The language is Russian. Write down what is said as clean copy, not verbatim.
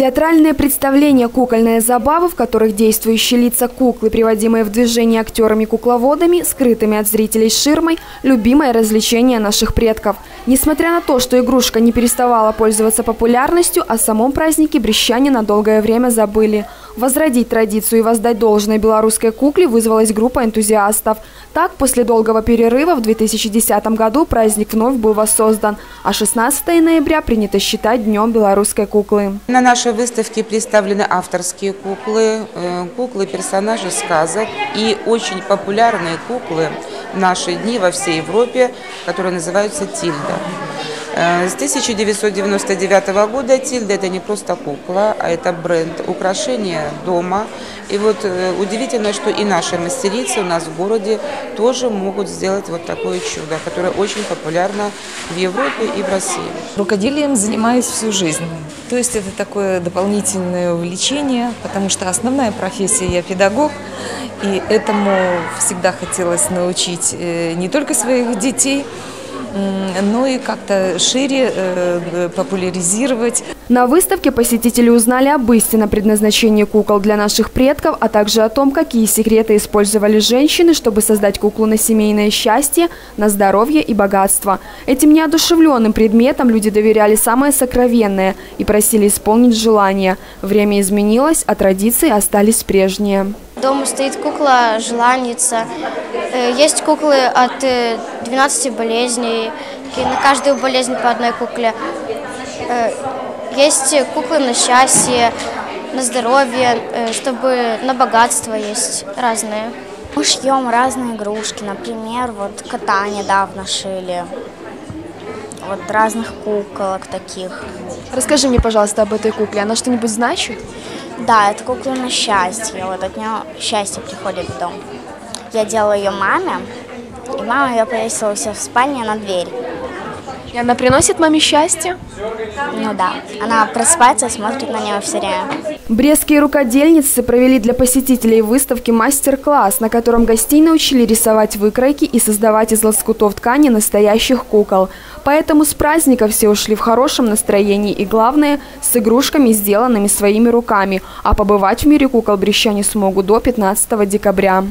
Театральное представление «Кукольная забава», в которых действующие лица куклы, приводимые в движение актерами-кукловодами, скрытыми от зрителей ширмой – любимое развлечение наших предков. Несмотря на то, что игрушка не переставала пользоваться популярностью, о самом празднике брещане на долгое время забыли. Возродить традицию и воздать должное белорусской кукле вызвалась группа энтузиастов. Так, после долгого перерыва в 2010 году праздник вновь был воссоздан, а 16 ноября принято считать Днем белорусской куклы. На нашей выставке представлены авторские куклы, куклы персонажей сказок и очень популярные куклы в наши дни во всей Европе, которые называются «Тильда». С 1999 года Тильда – это не просто кукла, а это бренд, украшение дома. И вот удивительно, что и наши мастерицы у нас в городе тоже могут сделать вот такое чудо, которое очень популярно в Европе и в России. Рукоделием занимаюсь всю жизнь. То есть это такое дополнительное увлечение, потому что основная профессия – я педагог. И этому всегда хотелось научить не только своих детей, ну и как-то шире популяризировать. На выставке посетители узнали об истинном предназначении кукол для наших предков, а также о том, какие секреты использовали женщины, чтобы создать куклу на семейное счастье, на здоровье и богатство. Этим неодушевленным предметам люди доверяли самое сокровенное и просили исполнить желание. Время изменилось, а традиции остались прежние. Дома стоит кукла желанница, есть куклы от 12 болезней, и на каждую болезнь по одной кукле. Есть куклы на счастье, на здоровье, чтобы на богатство есть разные. Мы шьем разные игрушки, например, вот кота недавно шили, вот разных куколок таких. Расскажи мне, пожалуйста, об этой кукле, она что-нибудь значит? Да, это кукла на счастье, вот от нее счастье приходит в дом. Я делала ее маме, и мама ее повесила у себя в спальне на дверь. И она приносит маме счастье? Ну да, она просыпается и смотрит на нее все время. Брестские рукодельницы провели для посетителей выставки мастер-класс, на котором гостей научили рисовать выкройки и создавать из лоскутов ткани настоящих кукол. Поэтому с праздника все ушли в хорошем настроении и, главное, с игрушками, сделанными своими руками. А побывать в мире кукол брестяне смогут до 15 декабря.